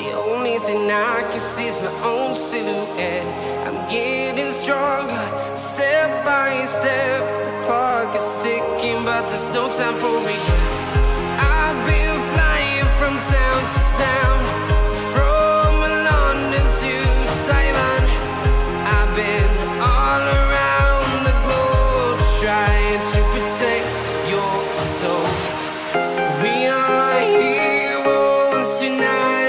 The only thing I can see is my own silhouette. I'm getting stronger, step by step. The clock is ticking, but there's no time for me. I've been flying from town to town, from London to Taiwan. I've been all around the globe trying to protect your soul. We are heroes tonight.